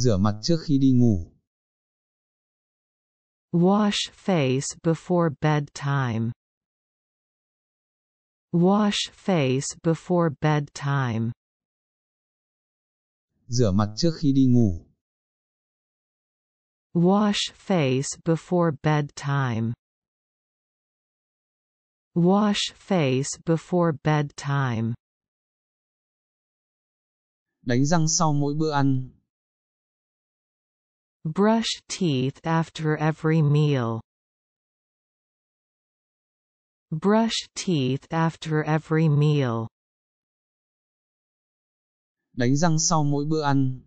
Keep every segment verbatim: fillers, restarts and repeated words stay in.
rửa mặt trước khi đi ngủ. Wash face before bedtime. Wash face before bedtime. Rửa mặt trước khi đi ngủ. Wash face before bedtime. Wash face before bedtime. Đánh răng sau mỗi bữa ăn. Brush teeth after every meal. Brush teeth after every meal. Đánh răng sau mỗi bữa ăn.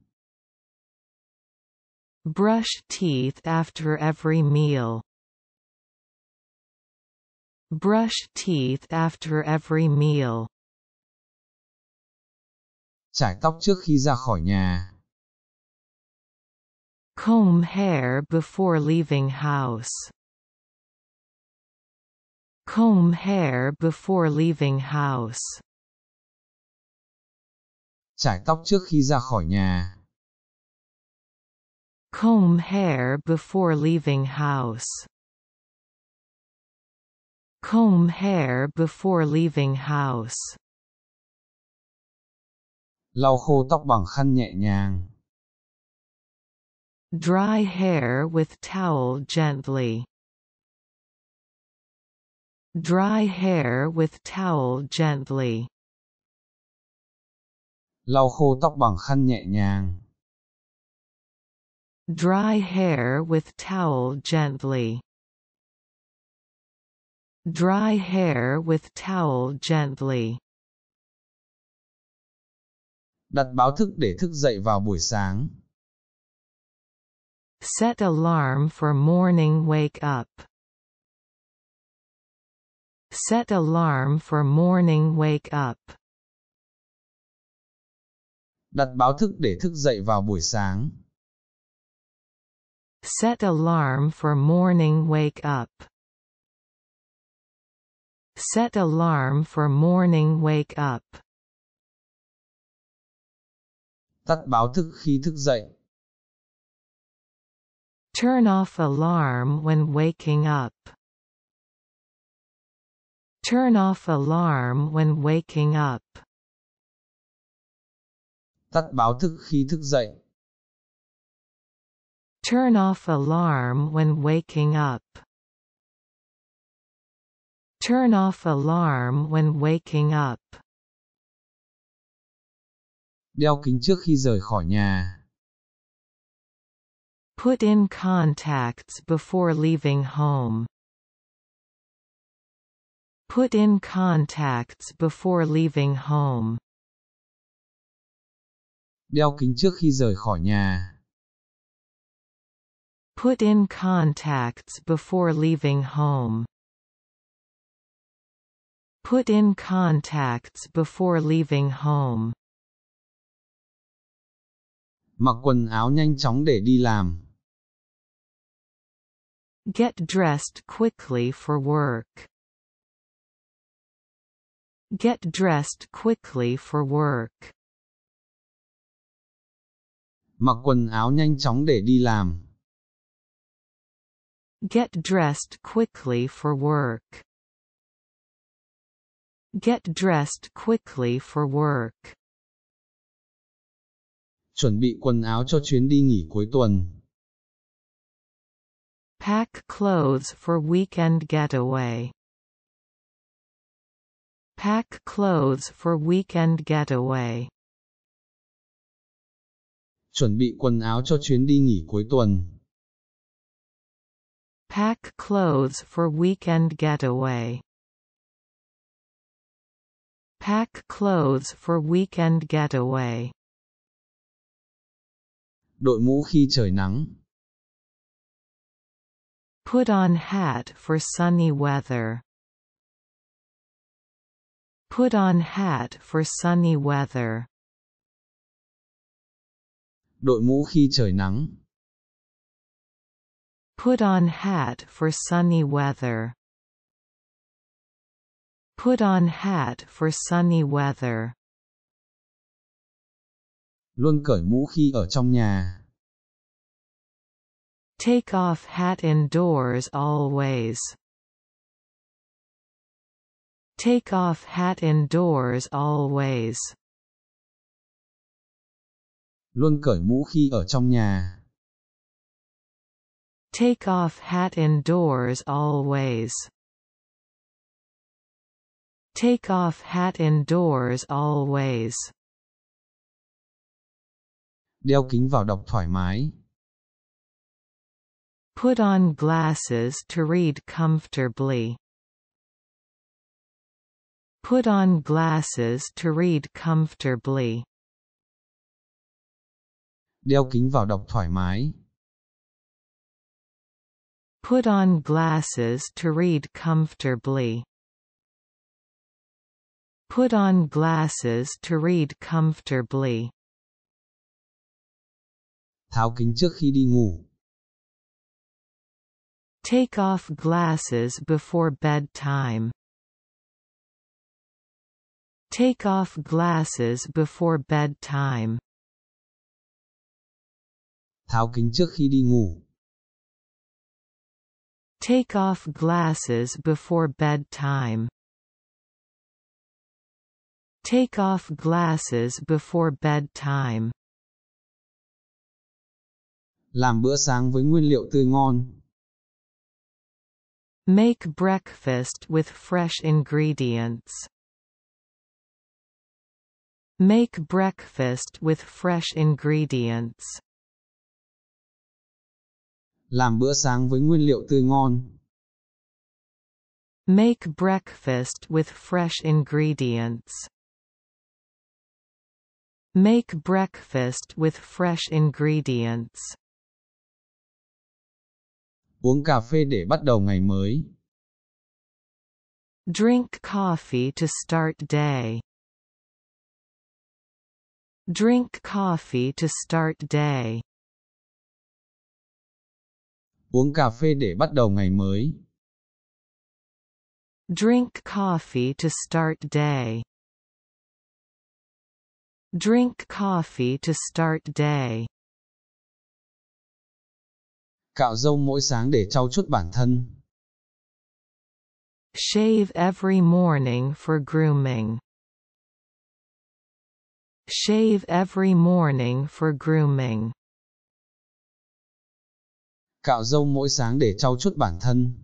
Brush teeth after every meal. Brush teeth after every meal. Chải tóc trước khi ra khỏi nhà. Comb hair before leaving house. Comb hair before leaving house. Chải tóc trước khi ra khỏi nhà. Comb hair before leaving house. Comb hair before leaving house. Lau khô tóc bằng khăn nhẹ nhàng. Dry hair with towel gently. Dry hair with towel gently. Lau khô tóc bằng khăn nhẹ nhàng. Dry hair with towel gently. Dry hair with towel gently. Đặt báo thức để thức dậy vào buổi sáng. Set alarm for morning wake up. Set alarm for morning wake up. Đặt báo thức để thức dậy vào buổi sáng. Set alarm for morning wake up. Set alarm for morning wake up. Tắt báo thức khi thức dậy. Turn off alarm when waking up. Turn off alarm when waking up. Tắt báo thức khi thức dậy. Turn off alarm when waking up. Turn off alarm when waking up. Đeo kính trước khi rời khỏi nhà. Put in contacts before leaving home. Put in contacts before leaving home. Đeo kính trước khi rời khỏi nhà. Put in contacts before leaving home. Put in contacts before leaving home. Mặc quần áo nhanh chóng để đi làm. Get dressed quickly for work. Get dressed quickly for work. Mặc quần áo nhanh chóng để đi làm. Get dressed quickly for work. Get dressed quickly for work. Chuẩn bị quần áo cho chuyến đi nghỉ cuối tuần. Pack clothes for weekend getaway. Pack clothes for weekend getaway. Chuẩn bị quần áo cho chuyến đi nghỉ cuối tuần. Pack clothes for weekend getaway. Pack clothes for weekend getaway. Đội mũ khi trời nắng. Put on hat for sunny weather. Put on hat for sunny weather. Đội mũ khi trời nắng. Put on hat for sunny weather. Put on hat for sunny weather. Luôn cởi mũ khi ở trong nhà. Take off hat indoors always. Take off hat indoors always. Luôn cởi mũ khi ở trong nhà. Take off hat indoors always. Take off hat indoors always. Đeo kính vào đọc thoải mái. Put on glasses to read comfortably. Put on glasses to read comfortably. Đeo kính vào đọc thoải mái. Put on glasses to read comfortably. Put on glasses to read comfortably. Tháo kính trước khi đi ngủ. Take off glasses before bedtime. Take off glasses before bedtime. Tháo kính trước khi đi ngủ. Take off glasses before bedtime. Take off glasses before bedtime. Làm bữa sáng với nguyên liệu tươi ngon. Make breakfast with fresh ingredients. Make breakfast with fresh ingredients. Làm bữa sáng với nguyên liệu tươi ngon. Make breakfast with fresh ingredients. Make breakfast with fresh ingredients. Uống cà phê để bắt đầu ngày mới. Drink coffee to start day. Drink coffee to start day. Uống cà phê để bắt đầu ngày mới. Drink coffee to start day. Drink coffee to start day. Cạo râu mỗi sáng để trau chuốt bản thân. Shave every morning for grooming. Shave every morning for grooming. Cạo râu mỗi sáng để trau chuốt bản thân.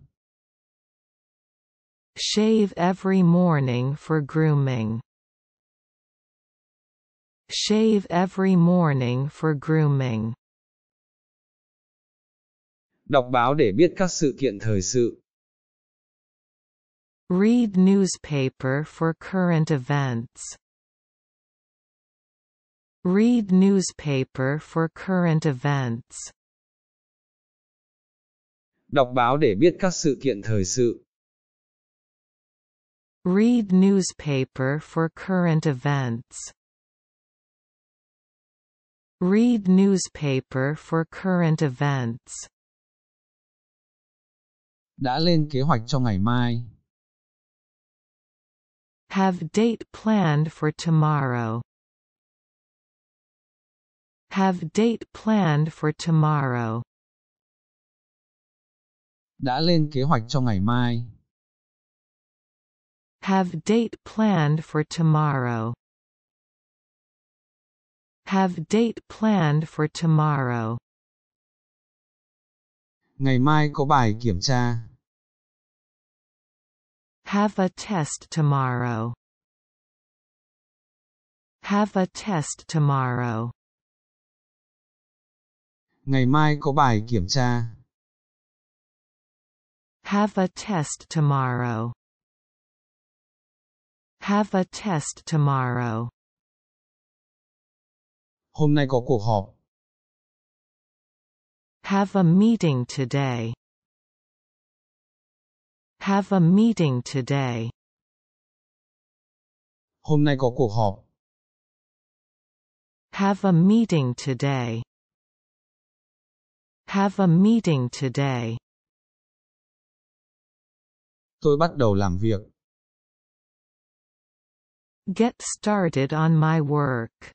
Shave every morning for grooming. Shave every morning for grooming. Đọc báo để biết các sự kiện thời sự. Read newspaper for current events. Read newspaper for current events. Đọc báo để biết các sự kiện thời sự. Read newspaper for current events. Read newspaper for current events. Đã lên kế hoạch cho ngày mai. Have date planned for tomorrow. Have date planned for tomorrow. Đã lên kế hoạch cho ngày mai. Have date planned for tomorrow. Have date planned for tomorrow. Ngày mai có bài kiểm tra. Have a test tomorrow. Have a test tomorrow. Ngày mai có bài kiểm tra. Have a test tomorrow. Have a test tomorrow. Hôm nay có cuộc họp. Have a meeting today. Have a meeting today. Hôm nay có cuộc họp. Have a meeting today. Have a meeting today. Tôi bắt đầu làm việc. Get started on my work.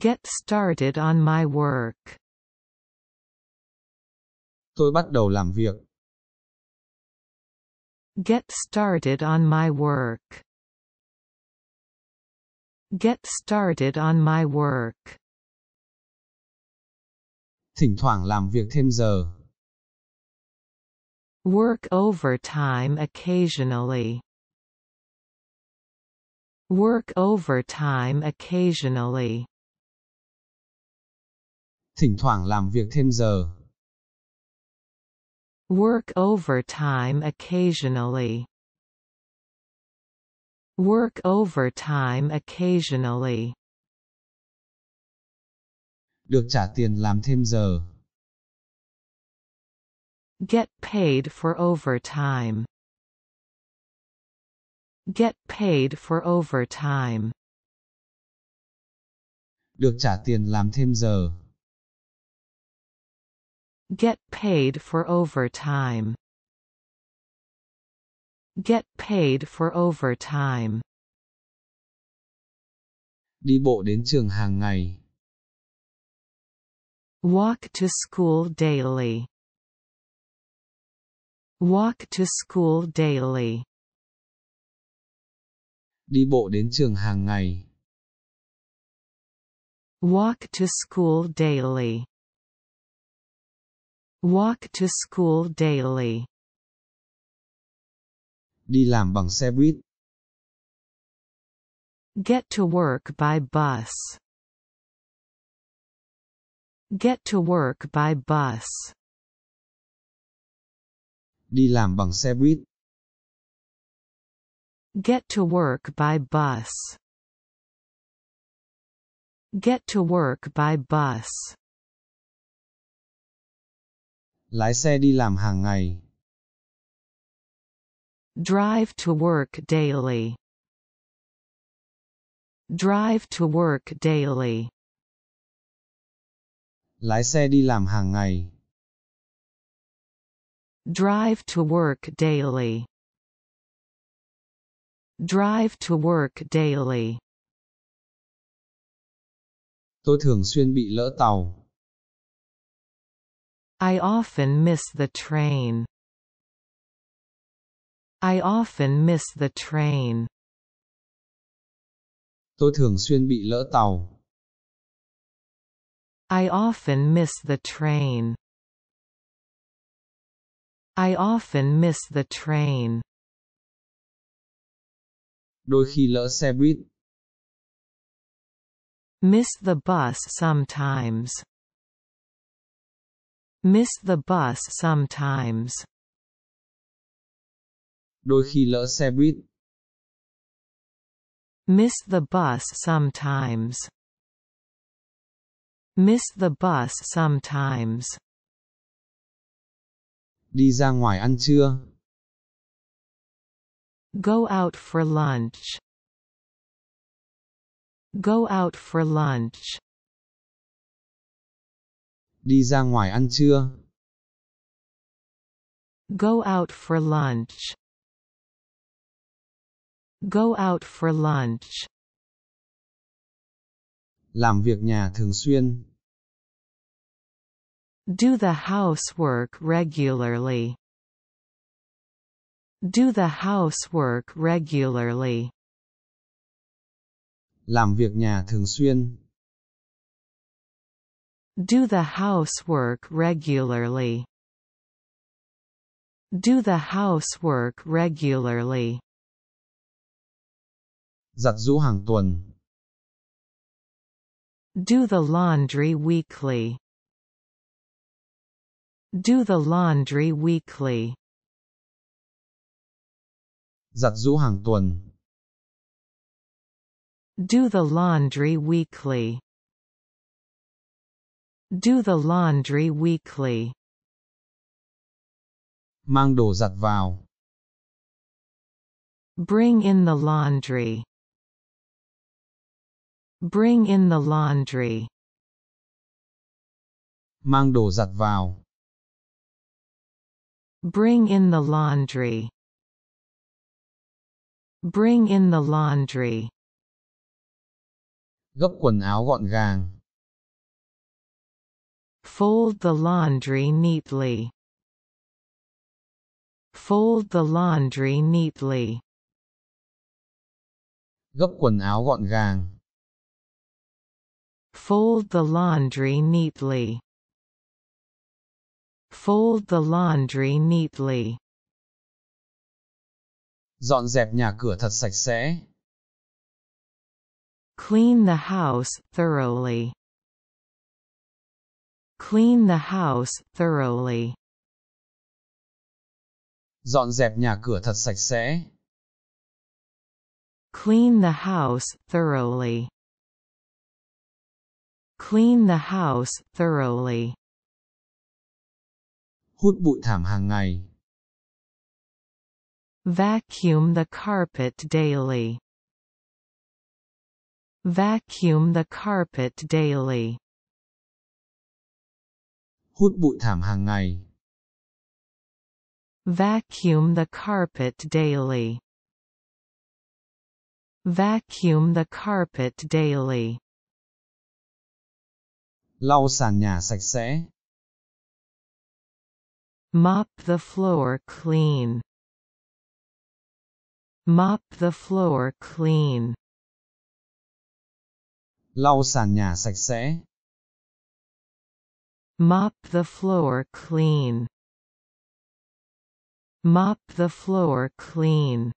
Get started on my work. Tôi bắt đầu làm việc. Get started on my work. Get started on my work. Thỉnh thoảng làm việc thêm giờ. Work overtime occasionally. Work overtime occasionally. Thỉnh thoảng làm việc thêm giờ. Work overtime occasionally. Work overtime occasionally. Được trả tiền làm thêm giờ. Get paid for overtime. Get paid for overtime. Được trả tiền làm thêm giờ. Get paid for overtime. Get paid for overtime. Đi bộ đến trường hàng ngày. Walk to school daily. Walk to school daily. Đi bộ đến trường hàng ngày. Walk to school daily. Walk to school daily. Đi làm bằng xe buýt. Get to work by bus. Get to work by bus. Đi làm bằng xe buýt. Get to work by bus. Get to work by bus. Lái xe đi làm hàng ngày. Drive to work daily. Drive to work daily. Lái xe đi làm hàng ngày. Drive to work daily. Drive to work daily. Tôi thường xuyên bị lỡ tàu. I often miss the train. I often miss the train. Tôi thường xuyên bị lỡ tàu. I often miss the train. I often miss the train. Đôi khi lỡ xe buýt. Miss the bus sometimes. Miss the bus sometimes. Đôi khi lỡ xe buýt. Miss the bus sometimes. Miss the bus sometimes. Đi ra ngoài ăn trưa. Go out for lunch. Go out for lunch. Đi ra ngoài ăn trưa. Go out for lunch. Go out for lunch. Làm việc nhà thường xuyên. Do the housework regularly. Do the housework regularly. Làm việc nhà thường xuyên. Do the housework regularly. Do the housework regularly. Giặt giũ hàng tuần. Do the laundry weekly. Do the laundry weekly. Giặt giũ hàng tuần. Do the laundry weekly. Do the laundry weekly. Mang đồ giặt vào. Bring in the laundry. Bring in the laundry. Mang đồ giặt vào. Bring in the laundry. Bring in the laundry. Gấp quần áo gọn gàng. Fold the laundry neatly. Fold the laundry neatly. Gấp quần áo gọn gàng. Fold the laundry neatly. Fold the laundry neatly. Dọn dẹp nhà cửa thật sạch sẽ. Clean the house thoroughly. Clean the house thoroughly. Dọn dẹp nhà cửa thật sạch sẽ. Clean the house thoroughly. Clean the house thoroughly. Hút bụi thảm hàng ngày. Vacuum the carpet daily. Vacuum the carpet daily. Hút bụi thảm hàng ngày. Vacuum the carpet daily. Vacuum the carpet daily. Lau sàn nhà sạch sẽ. Mop the floor clean. Mop the floor clean. Lau sàn nhà sạch sẽ. Mop the floor clean. Mop the floor clean.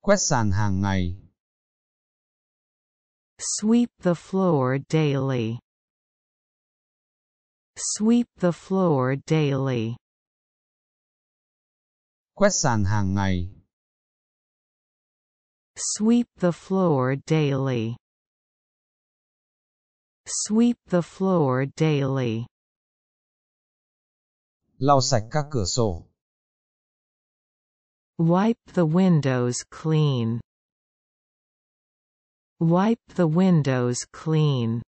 Quét sàn hàng ngày. Sweep the floor daily. Sweep the floor daily. Quét sàn hàng ngày. Sweep the floor daily. Sweep the floor daily. Lau sạch các cửa sổ. Wipe the windows clean. Wipe the windows clean.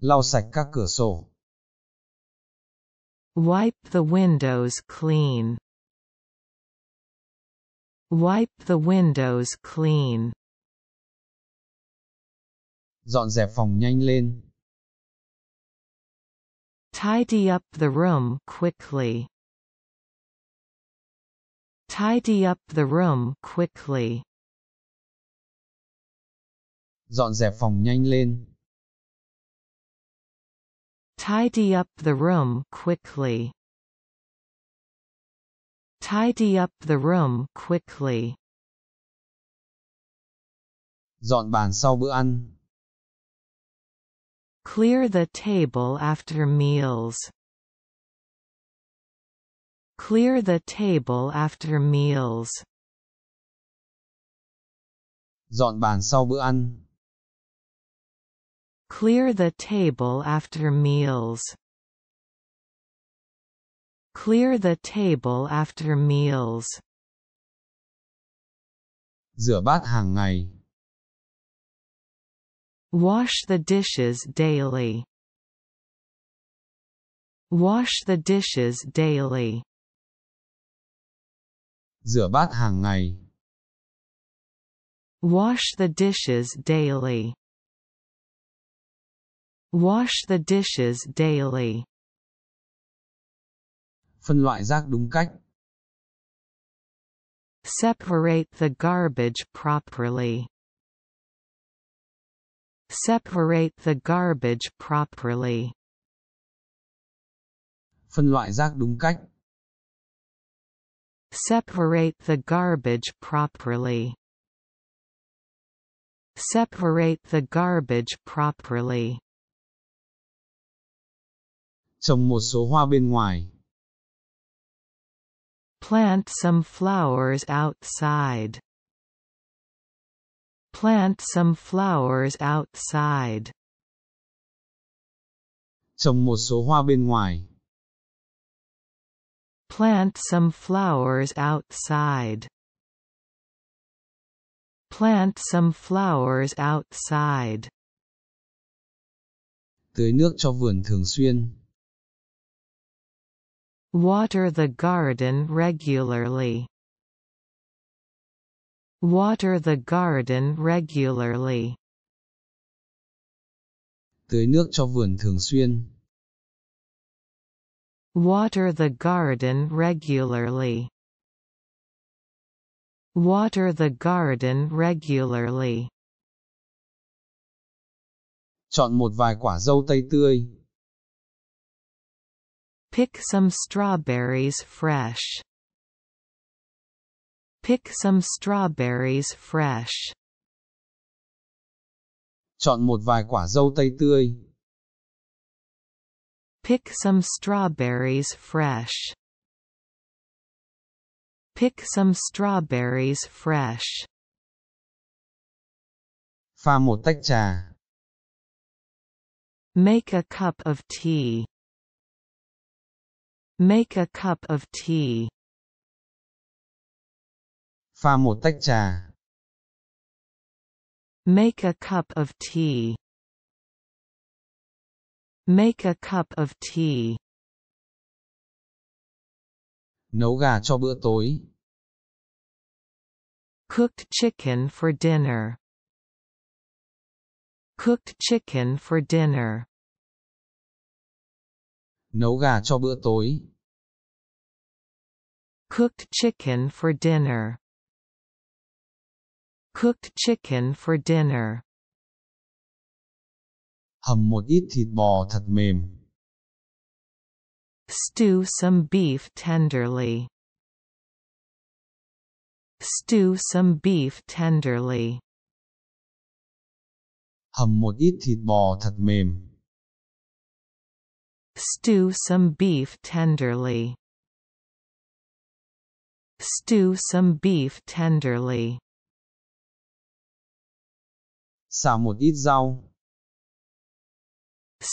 Lau sạch các cửa sổ. Wipe the windows clean. Wipe the windows clean. Dọn dẹp phòng nhanh lên. Tidy up the room quickly. Tidy up the room quickly. Dọn dẹp phòng nhanh lên. Tidy up the room quickly. Tidy up the room quickly. Dọn bàn sau bữa ăn. Clear the table after meals. Clear the table after meals. Dọn bàn sau bữa ăn. Clear the table after meals. Clear the table after meals. Rửa bát hàng ngày. Wash the dishes daily. Wash the dishes daily. Rửa bát hàng ngày. Wash the dishes daily. Wash the dishes daily. Phân loại rác đúng cách. Separate the garbage properly. Separate the garbage properly. Phân loại rác đúng cách. Separate the garbage properly. Separate the garbage properly. Trồng một số hoa bên ngoài. Plant some flowers outside. Plant some flowers outside. Trồng một số hoa bên ngoài. Plant some flowers outside. Plant some flowers outside. Tưới nước cho vườn thường xuyên. Water the garden regularly. Water the garden regularly. Tưới nước cho vườn thường xuyên. Water the garden regularly. Water the garden regularly. Chọn một vài quả dâu tây tươi. Pick some strawberries fresh. Pick some strawberries fresh. Chọn một vài quả dâu tây tươi. Pick some strawberries fresh. Pick some strawberries fresh. Pha một tách trà. Make a cup of tea. Make a cup of tea. Pha một tách trà. Make a cup of tea. Make a cup of tea. Nấu gà cho bữa tối. Cooked chicken for dinner. Cooked chicken for dinner. Nấu gà cho bữa tối. Cooked chicken for dinner. Cooked chicken for dinner. Hầm một ít thịt bò thật mềm. Stew some beef tenderly. Stew some beef tenderly. Hầm một ít thịt bò thật mềm. Stew some beef tenderly. Stew some beef tenderly. Xào một ít rau.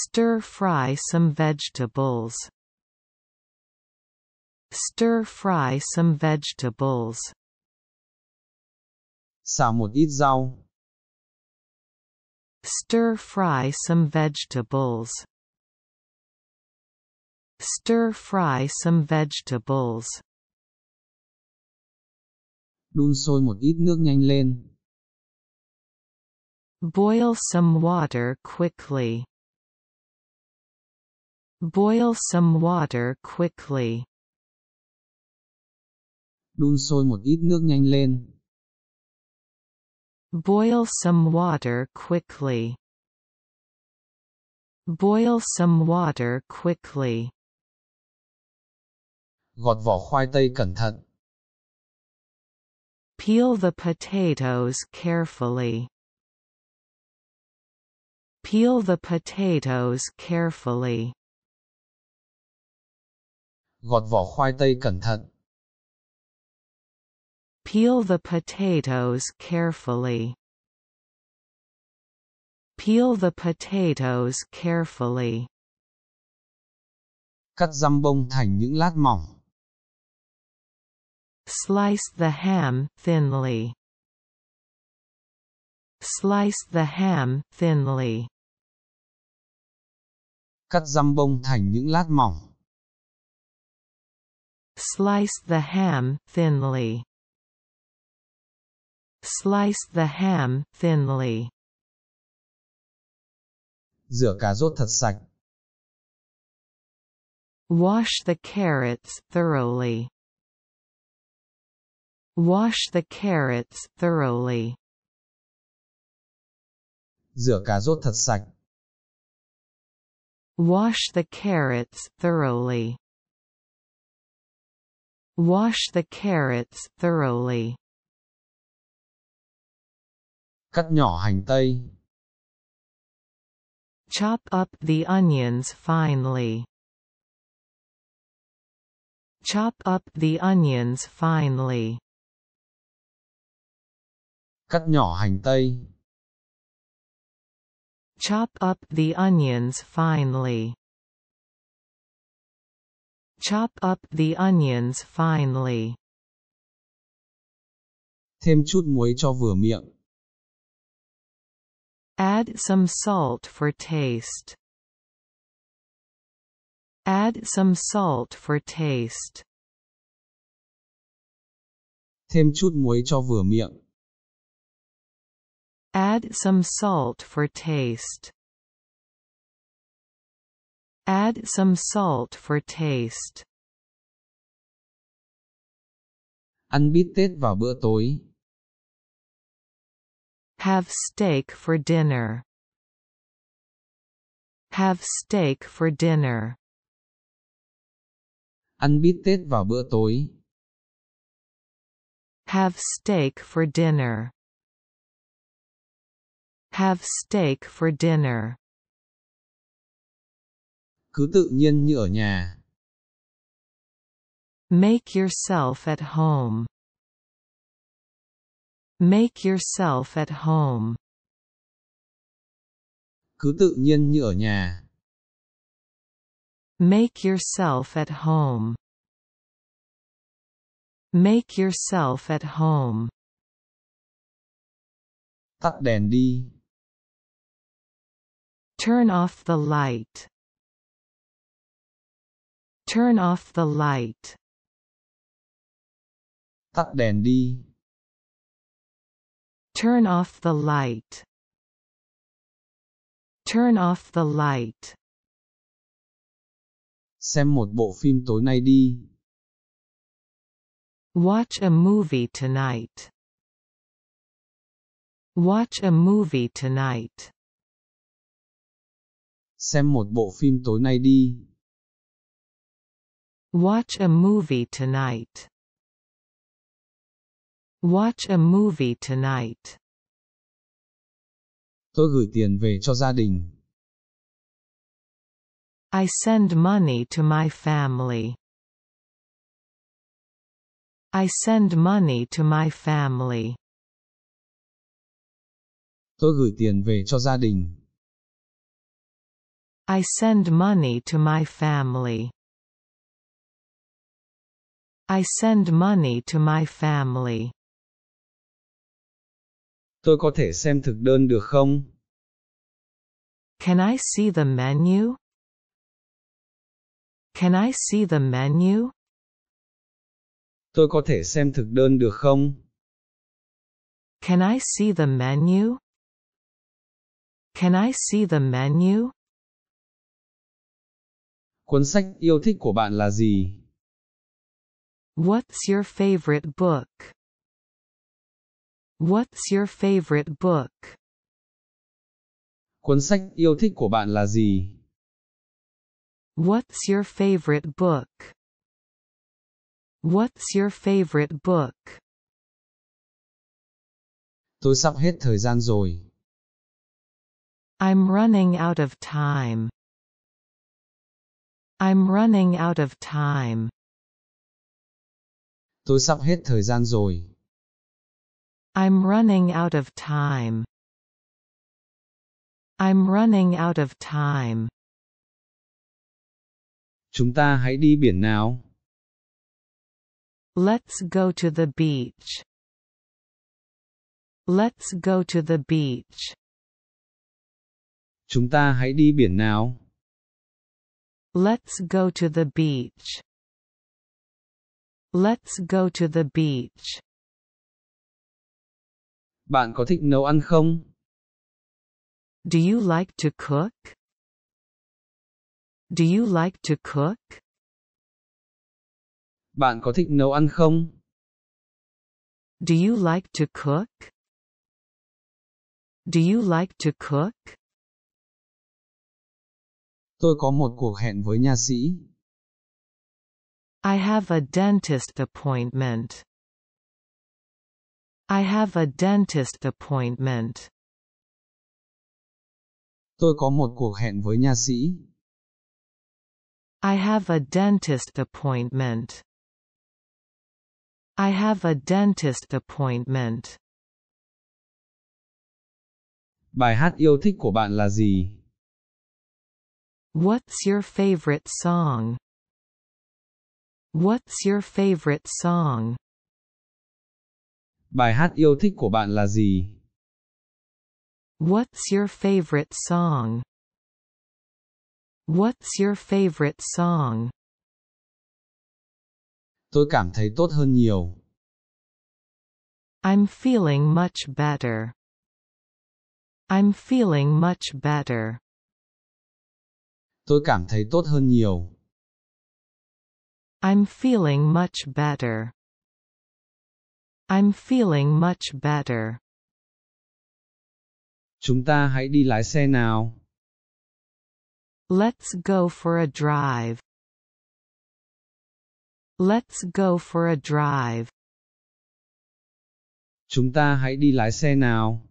Stir fry some vegetables. Stir fry some vegetables. Xào một ít rau. Stir fry some vegetables. Stir fry some vegetables. Đun sôi một ít nước nhanh lên. Boil some water quickly. Boil some water quickly. Đun sôi một ít nước nhanh lên. Boil some water quickly. Boil some water quickly. Gọt vỏ khoai tây cẩn thận. Peel the potatoes carefully. Peel the potatoes carefully. Gọt vỏ khoai tây cẩn thận. Peel the potatoes carefully. Peel the potatoes carefully. Cắt dăm bông thành những lát mỏng. Slice the ham thinly. Slice the ham thinly. Cắt dăm bông thành những lát mỏng. Slice the ham thinly. Slice the ham thinly. Rửa cà rốt thật sạch. Wash the carrots thoroughly. Wash the carrots thoroughly. Rửa cà rốt thật sạch. Wash the carrots thoroughly. Wash the carrots thoroughly. Cắt nhỏ hành tây. Chop up the onions finely. Chop up the onions finely. Cắt nhỏ hành tây. Chop up the onions finely. Chop up the onions finely. Thêm chút muối cho vừa miệng. Add some salt for taste. Add some salt for taste. Thêm chút muối cho vừa miệng. Add some salt for taste. Add some salt for taste. Ăn bít tết vào bữa tối. Have steak for dinner. Have steak for dinner. Ăn bít tết vào bữa tối. Have steak for dinner. Have steak for dinner. Cứ tự nhiên như ở nhà. Make yourself at home. Make yourself at home. Cứ tự nhiên như ở nhà. Make yourself at home. Make yourself at home. Tắt đèn đi. Turn off the light. Turn off the light. Tắt đèn đi. Turn off the light. Turn off the light. Xem một bộ phim tối nay đi. Watch a movie tonight. Watch a movie tonight. Xem một bộ phim tối nay đi. Watch a movie tonight. Watch a movie tonight. Tôi gửi tiền về cho gia đình. I send money to my family. I send money to my family. Tôi gửi tiền về cho gia đình. I send money to my family. I send money to my family. Tôi có thể xem thực đơn được không? Can I see the menu? Can I see the menu? Tôi có thể xem thực đơn được không? Can I see the menu? Can I see the menu? Cuốn sách yêu thích của bạn là gì? What's your favorite book? What's your favorite book? Cuốn sách yêu thích của bạn là gì? What's your favorite book? What's your favorite book? Tôi sắp hết thời gian rồi. I'm running out of time. I'm running out of time. Tôi sắp hết thời gian rồi. I'm running out of time. I'm running out of time. Chúng ta hãy đi biển nào. Let's go to the beach. Let's go to the beach. Chúng ta hãy đi biển nào. Let's go to the beach. Let's go to the beach. Bạn có thích nấu ăn không? Do you like to cook? Do you like to cook? Bạn có thích nấu ăn không? Do you like to cook? Do you like to cook? Tôi có một cuộc hẹn với nha sĩ. I have a dentist appointment. I have a dentist appointment. Tôi có một cuộc hẹn với nha sĩ. I have a dentist appointment. I have a dentist appointment. Bài hát yêu thích của bạn là gì? What's your favorite song? What's your favorite song? Bài hát yêu thích của bạn là gì? What's your favorite song? What's your favorite song? Tôi cảm thấy tốt hơn nhiều. I'm feeling much better. I'm feeling much better. Tôi cảm thấy tốt hơn nhiều. I'm feeling much better. I'm feeling much better. Chúng ta hãy đi lái xe nào. Let's go for a drive. Let's go for a drive. Chúng ta hãy đi lái xe nào.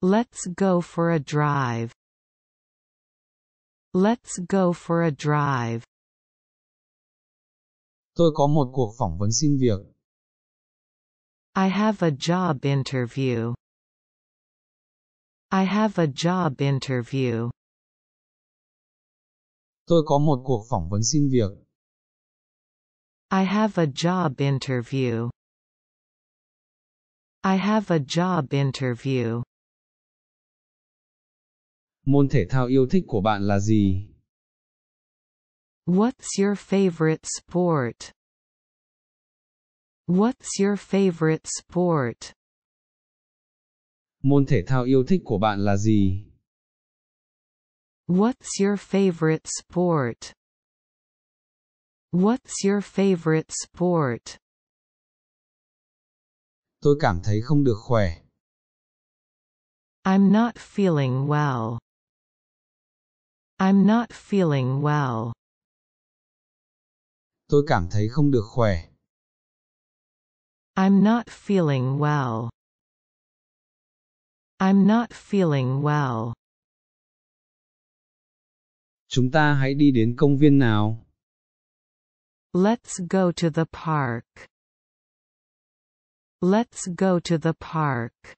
Let's go for a drive. Let's go for a drive. Tôi có một cuộc phỏng vấn xin việc. I have a job interview. I have a job interview. Tôi có một cuộc phỏng vấn xin việc. I have a job interview. I have a job interview. Môn thể thao yêu thích của bạn là gì? What's your favorite sport? What's your favorite sport? Môn thể thao yêu thích của bạn là gì? What's your favorite sport? What's your favorite sport? Tôi cảm thấy không được khỏe. I'm not feeling well. I'm not feeling well. Tôi cảm thấy không được khỏe. I'm not feeling well. I'm not feeling well. Chúng ta hãy đi đến công viên nào. Let's go to the park. Let's go to the park.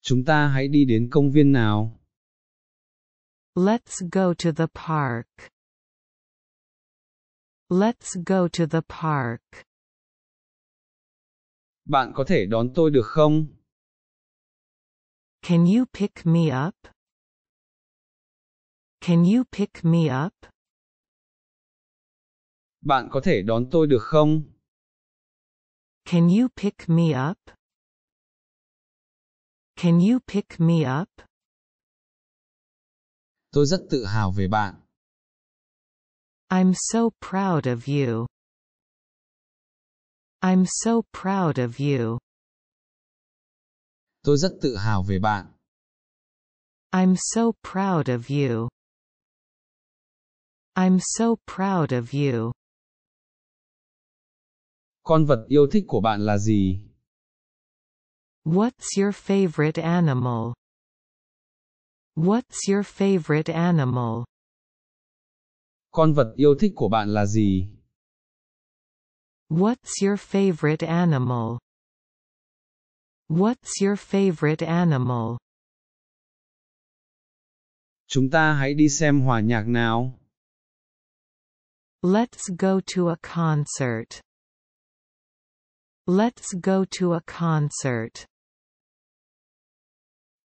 Chúng ta hãy đi đến công viên nào. Let's go to the park. Let's go to the park. Bạn có thể đón tôi được không? Can you pick me up? Can you pick me up? Bạn có thể đón tôi được không? Can you pick me up? Can you pick me up? Tôi rất tự hào về bạn. I'm so proud of you. I'm so proud of you. Tôi rất tự hào về bạn. I'm so proud of you. I'm so proud of you. Con vật yêu thích của bạn là gì? What's your favorite animal? What's your favorite animal? Con vật yêu thích của bạn là gì? What's your favorite animal? What's your favorite animal? Chúng ta hãy đi xem hòa nhạc nào. Let's go to a concert. Let's go to a concert.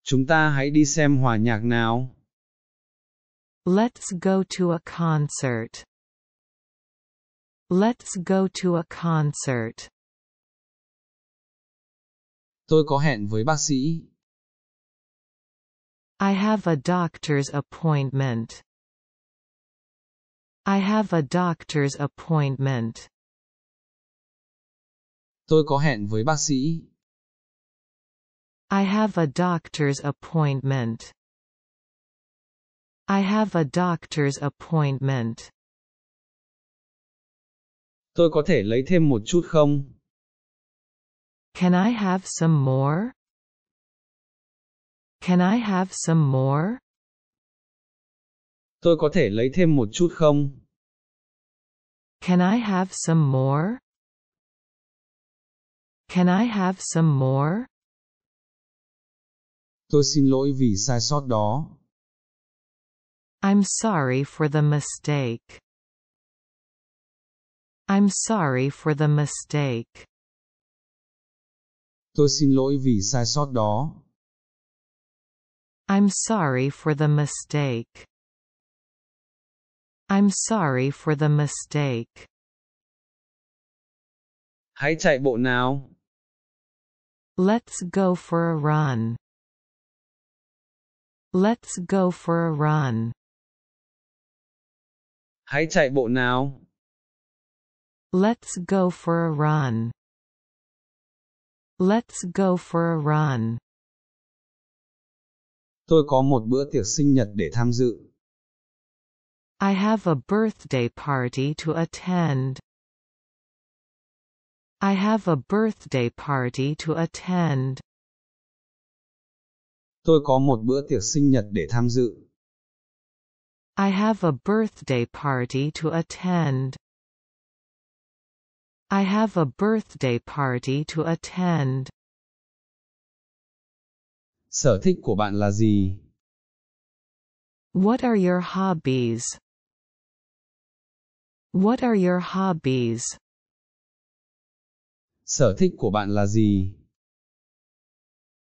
Chúng ta hãy đi xem hòa nhạc nào. Let's go to a concert. Let's go to a concert. Tôi có hẹn với bác sĩ. I have a doctor's appointment. I have a doctor's appointment. Tôi có hẹn với bác sĩ. I have a doctor's appointment. I have a doctor's appointment. Tôi có thể lấy thêm một chút không? Can I have some more? Can I have some more? Tôi có thể lấy thêm một chút không? Can I have some more? Can I have some more? Tôi xin lỗi vì sai sót đó. I'm sorry for the mistake. I'm sorry for the mistake. Tôi xin lỗi vì sai sót đó. I'm sorry for the mistake. I'm sorry for the mistake. Hãy chạy bộ nào. Let's go for a run. Let's go for a run. Hãy chạy bộ nào. Let's go for a run. Let's go for a run. Tôi có một bữa tiệc sinh nhật để tham dự. I have a birthday party to attend. I have a birthday party to attend. Tôi có một bữa tiệc sinh nhật để tham dự. I have a birthday party to attend. I have a birthday party to attend. Sở thích của bạn là gì? What are your hobbies? What are your hobbies? Sở thích của bạn là gì?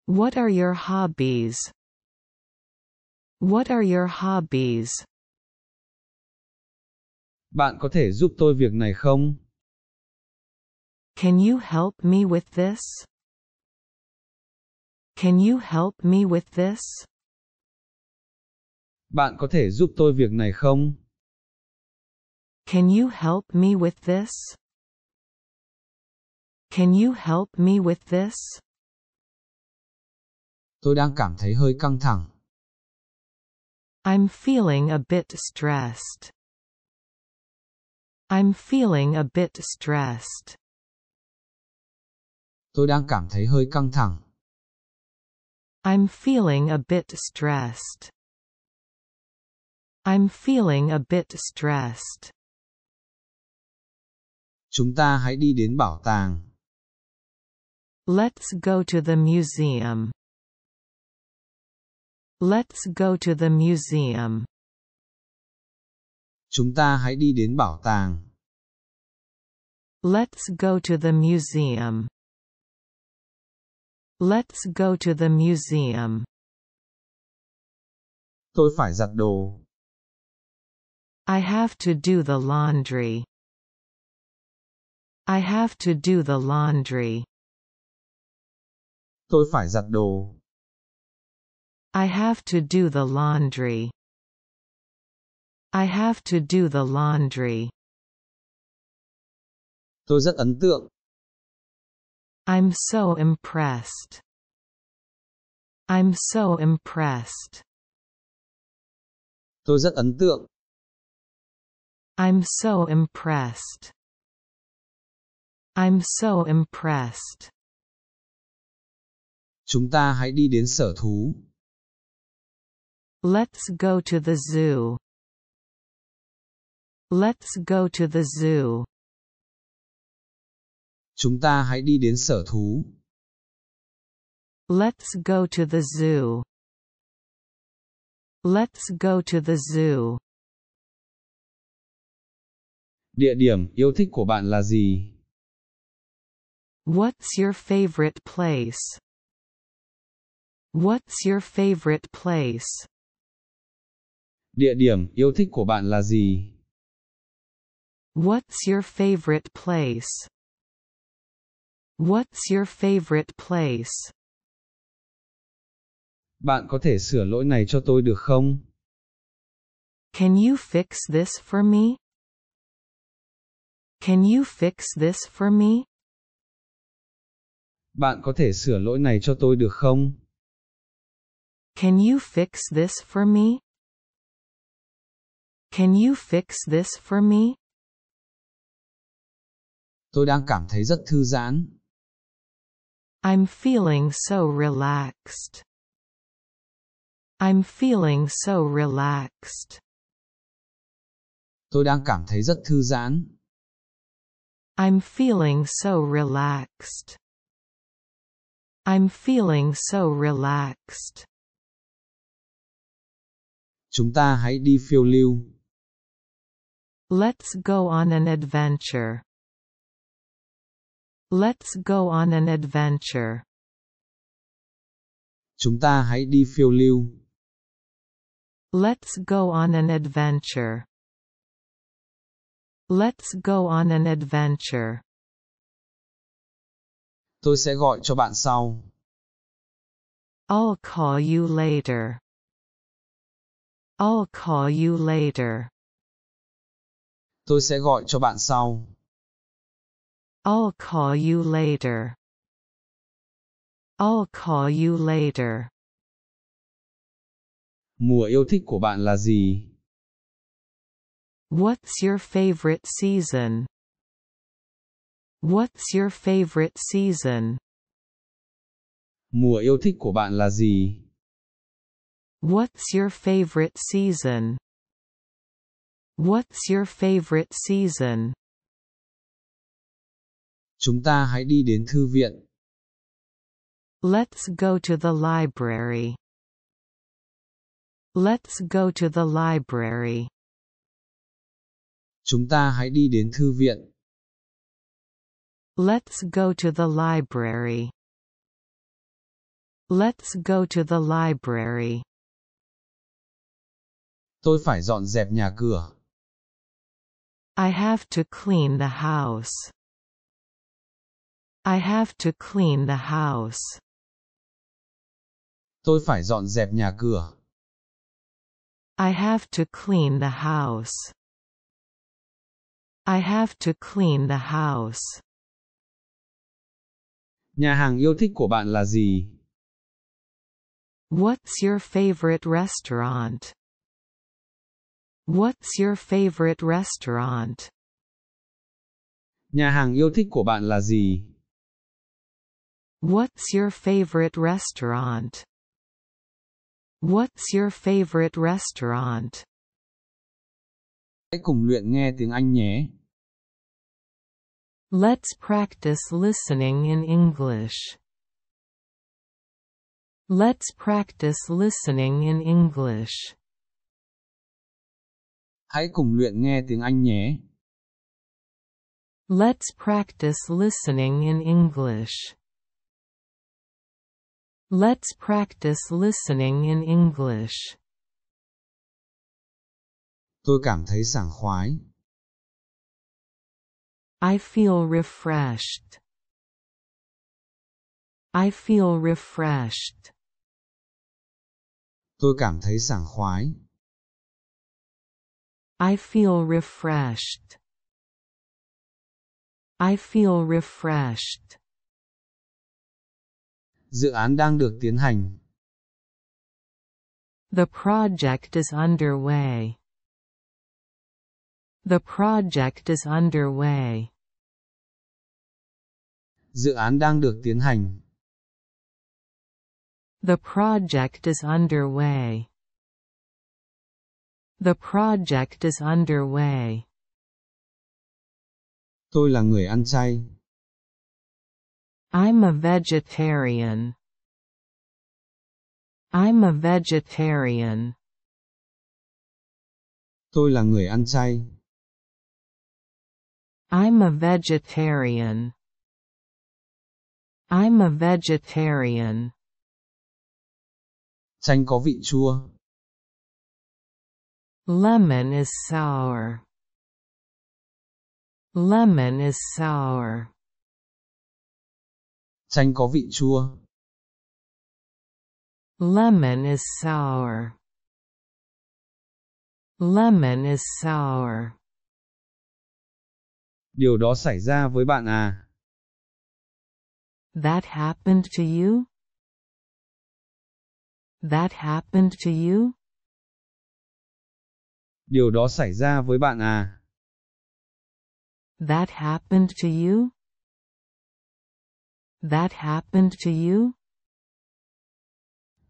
What are your hobbies? What are your hobbies? Bạn có thể giúp tôi việc này không? Can you help me with this? Can you help me with this? Bạn có thể giúp tôi việc này không? Can you help me with this? Can you help me with this? Tôi đang cảm thấy hơi căng thẳng. I'm feeling a bit stressed. I'm feeling a bit stressed. Tôi đang cảm thấy hơi căng thẳng. I'm feeling a bit stressed. I'm feeling a bit stressed. Chúng ta hãy đi đến bảo tàng. Let's go to the museum. Let's go to the museum. Chúng ta hãy đi đến bảo tàng. Let's go to the museum. Let's go to the museum. Tôi phải giặt đồ. I have to do the laundry. I have to do the laundry. Tôi phải giặt đồ. I have to do the laundry. I have to do the laundry. Tôi rất ấn tượng. I'm so impressed. I'm so impressed. Tôi rất ấn tượng. I'm so impressed. I'm so impressed. Chúng ta hãy đi đến sở thú. Let's go to the zoo. Let's go to the zoo. Chúng ta hãy đi đến sở thú. Let's go to the zoo. Let's go to the zoo. Địa điểm yêu thích của bạn là gì? What's your favorite place? What's your favorite place? Địa điểm yêu thích của bạn là gì? What's your favorite place? What's your favorite place? Bạn có thể sửa lỗi này cho tôi được không? Can you fix this for me? Can you fix this for me? Bạn có thể sửa lỗi này cho tôi được không? Can you fix this for me? Can you fix this for me? Tôi đang cảm thấy rất thư giãn. I'm feeling so relaxed. I'm feeling so relaxed. Tôi đang cảm thấy rất thư giãn. I'm feeling so relaxed. I'm feeling so relaxed. Chúng ta hãy đi phiêu lưu. Let's go on an adventure. Let's go on an adventure. Chúng ta hãy đi phiêu lưu. Let's go on an adventure. Let's go on an adventure. Tôi sẽ gọi cho bạn sau. I'll call you later. I'll call you later. Tôi sẽ gọi cho bạn sau. I'll call you later. I'll call you later. Mùa yêu thích của bạn là gì? What's your favorite season? What's your favorite season? Mùa yêu thích của bạn là gì? What's your favorite season? What's your favorite season? Chúng ta hãy đi đến thư viện. Let's go to the library. Let's go to the library. Chúng ta hãy đi đến thư viện. Let's go to the library. Let's go to the library. Tôi phải dọn dẹp nhà cửa. I have to clean the house. I have to clean the house. Tôi phải dọn dẹp nhà cửa. I have to clean the house. I have to clean the house. Nhà hàng yêu thích của bạn là gì? What's your favorite restaurant? What's your favorite restaurant? Nhà hàng yêu thích của bạn là gì? What's your favorite restaurant? What's your favorite restaurant? Hãy cùng luyện nghe tiếng Anh nhé. Let's practice listening in English. Let's practice listening in English. Hãy cùng luyện nghe tiếng Anh nhé. Let's practice listening in English. Let's practice listening in English. Tôi cảm thấy sảng khoái. I feel refreshed. I feel refreshed. Tôi cảm thấy sảng khoái. I feel refreshed. I feel refreshed. Dự án đang được tiến hành. The project is underway. The project is underway. Dự án đang được tiến hành. The project is underway. The project is underway. Tôi là người ăn chay. I'm a vegetarian. I'm a vegetarian. Tôi là người ăn chay. I'm a vegetarian. I'm a vegetarian. Chanh có vị chua. Lemon is sour. Lemon is sour. Chanh có vị chua. Lemon is sour. Lemon is sour. Điều đó xảy ra với bạn à? That happened to you? That happened to you? Điều đó xảy ra với bạn à? That happened to you? That happened to you?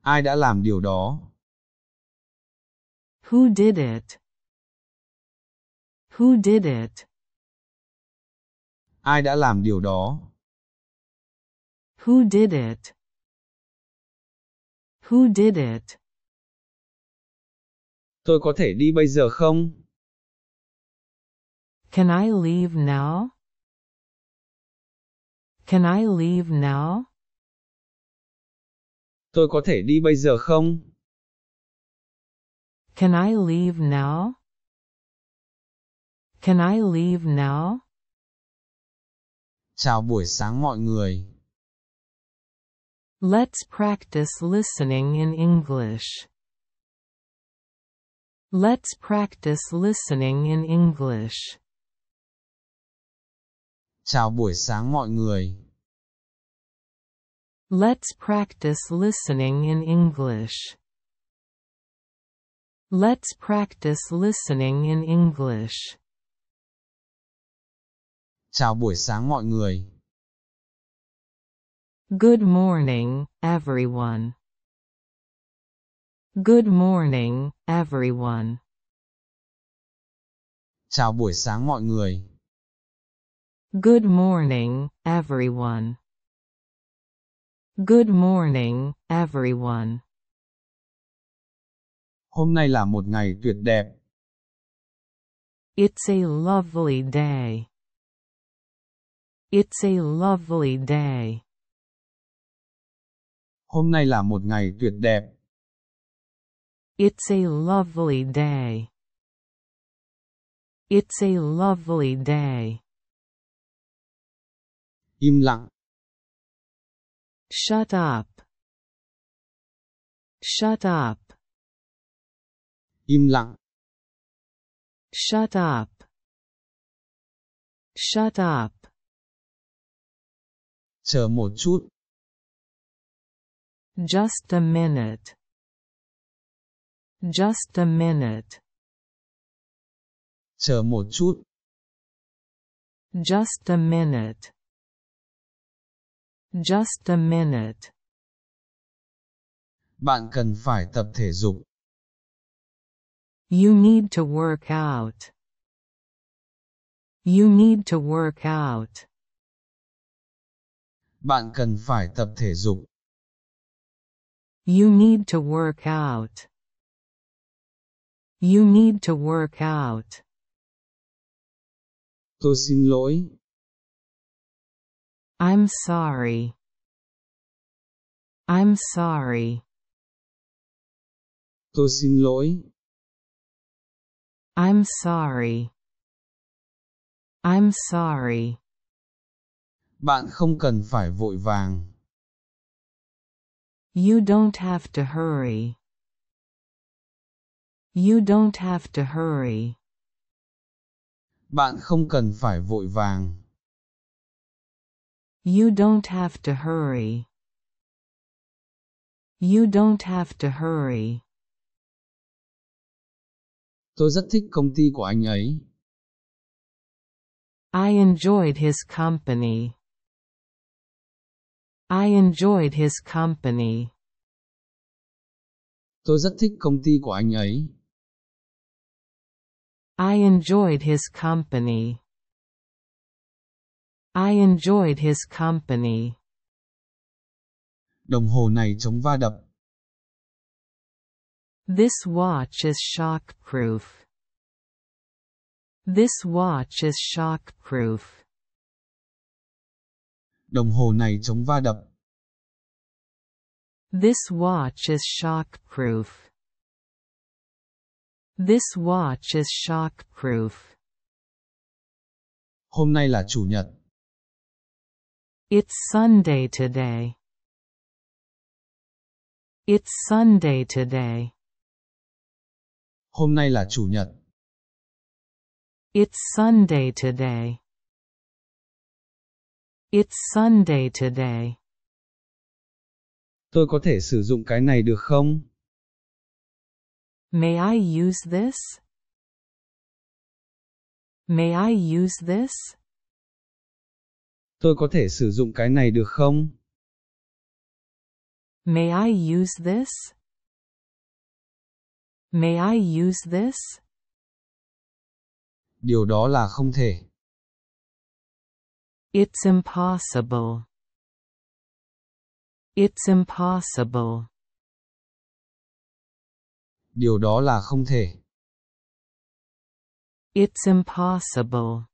Ai đã làm điều đó? Who did it? Who did it? Ai đã làm điều đó? Who did it? Who did it? Tôi có thể đi bây giờ không? Can I leave now? Can I leave now? Tôi có thể đi bây giờ không? Can I leave now? Can I leave now? Chào buổi sáng mọi người. Let's practice listening in English. Let's practice listening in English. Chào buổi sáng mọi người. Let's practice listening in English. Let's practice listening in English. Chào buổi sáng mọi người. Good morning, everyone. Good morning, everyone. Chào buổi sáng mọi người. Good morning, everyone. Good morning, everyone. Hôm nay là một ngày tuyệt đẹp. It's a lovely day. It's a lovely day. Hôm nay là một ngày tuyệt đẹp. It's a lovely day. It's a lovely day. Im lặng. Shut up. Shut up. Im lặng. Shut up. Shut up. Chờ một chút. Just a minute. Just a minute. Chờ một chút. Just a minute. Just a minute. Bạn cần phải tập thể dục. You need to work out. You need to work out. Bạn cần phải tập thể dục. You need to work out. You need to work out. Tôi xin lỗi. I'm sorry. I'm sorry. Tôi xin lỗi. I'm sorry. I'm sorry. Bạn không cần phải vội vàng. You don't have to hurry. You don't have to hurry. Bạn không cần phải vội vàng. You don't have to hurry. You don't have to hurry. Tôi rất thích công ty của anh ấy. I enjoyed his company. I enjoyed his company. Tôi rất thích công ty của anh ấy. I enjoyed his company. I enjoyed his company. Đồng hồ này chống va đập. This watch is shockproof. This watch is shockproof. Đồng hồ này chống va đập. This watch is shockproof. This watch is shockproof. Hôm nay là chủ nhật. It's Sunday today. It's Sunday today. Hôm nay là chủ nhật. It's Sunday today. It's Sunday today. Tôi có thể sử dụng cái này được không? May I use this? May I use this? Tôi có thể sử dụng cái này được không? May I use this? May I use this? Điều đó là không thể. It's impossible. It's impossible. Điều đó là không thể. It's impossible.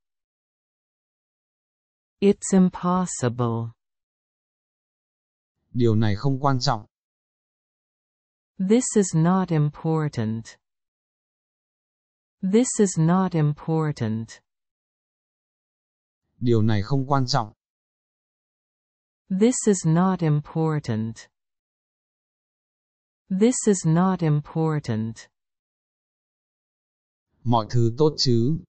It's impossible. Điều này không quan trọng. This is not important. This is not important. Điều này không quan trọng. This is not important. This is not important. mọi thứ tốt chứ?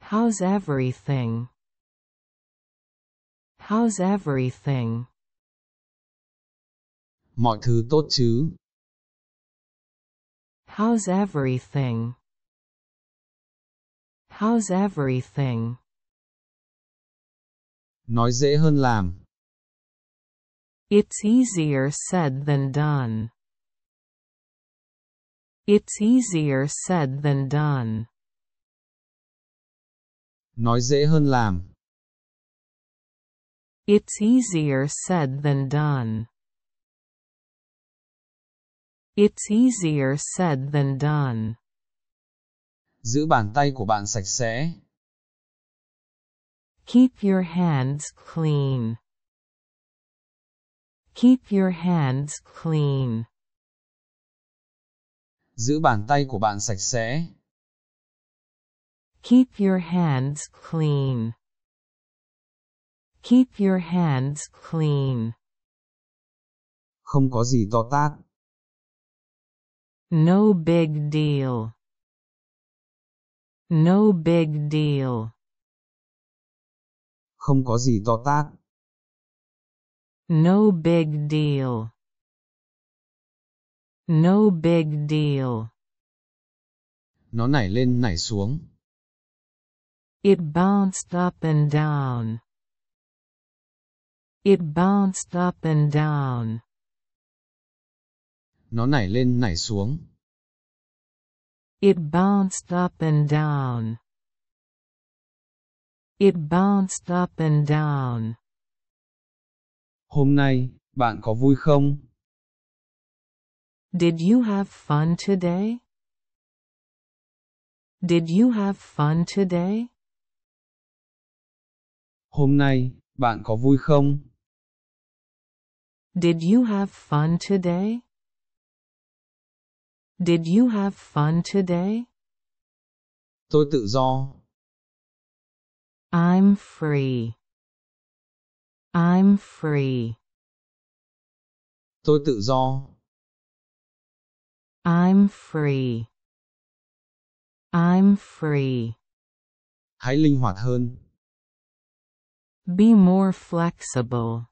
How's everything? How's everything? Mọi thứ tốt chứ? How's everything? How's everything? Nói dễ hơn làm. It's easier said than done. It's easier said than done. Nói dễ hơn làm. It's easier said than done. It's easier said than done. Giữ bàn tay của bạn sạch sẽ. Keep your hands clean. Keep your hands clean. Giữ bàn tay của bạn sạch sẽ. Keep your hands clean. Keep your hands clean. Không có gì to tát. No big deal. No big deal. Không có gì to tát. No big deal. No big deal. Nó nảy lên nảy xuống. It bounced up and down. It bounced up and down. Nó nảy lên nảy xuống. It bounced up and down. It bounced up and down. Hôm nay, bạn có vui không? Did you have fun today? Did you have fun today? Hôm nay, bạn có vui không? Did you have fun today? Did you have fun today? Tôi tự do. I'm free. I'm free. Tôi tự do. I'm free. I'm free. Hãy linh hoạt hơn. Be more flexible.